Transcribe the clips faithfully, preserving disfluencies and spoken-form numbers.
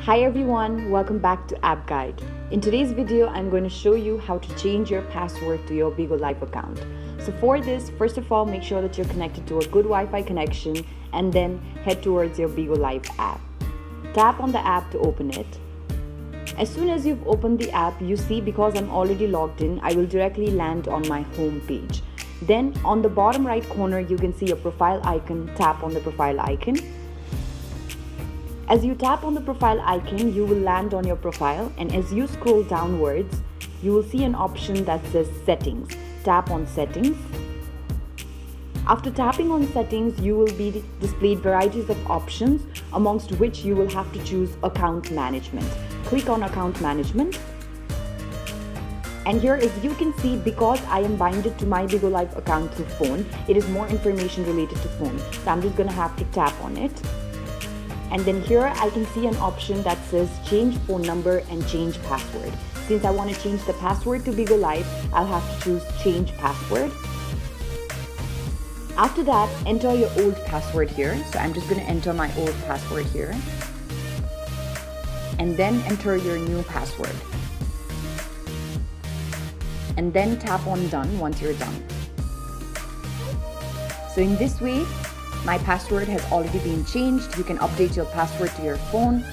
Hi everyone, welcome back to App Guide. In today's video, I'm going to show you how to change your password to your BIGO Live account. So for this, first of all, make sure that you're connected to a good Wi-Fi connection and then head towards your BIGO Live app. Tap on the app to open it. As soon as you've opened the app, you see because I'm already logged in, I will directly land on my home page. Then on the bottom right corner, you can see a profile icon. Tap on the profile icon. As you tap on the profile icon, you will land on your profile, and as you scroll downwards, you will see an option that says Settings. Tap on Settings. After tapping on Settings, you will be displayed varieties of options, amongst which you will have to choose Account Management. Click on Account Management. And here, as you can see, because I am binded to my BIGO Live account through phone, it is more information related to phone. So I'm just going to have to tap on it. And then here I can see an option that says change phone number and change password. Since I want to change the password to BIGO Live, I'll have to choose change password. After that, enter your old password here. So I'm just going to enter my old password here. And then enter your new password. And then tap on done once you're done. So in this way, my password has already been changed. You can update your password to your phone.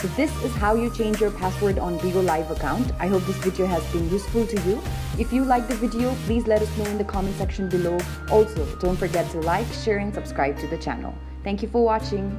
So this is how you change your password on BIGO Live account. I hope this video has been useful to you. If you like the video, please let us know in the comment section below. Also, don't forget to like, share and subscribe to the channel. Thank you for watching.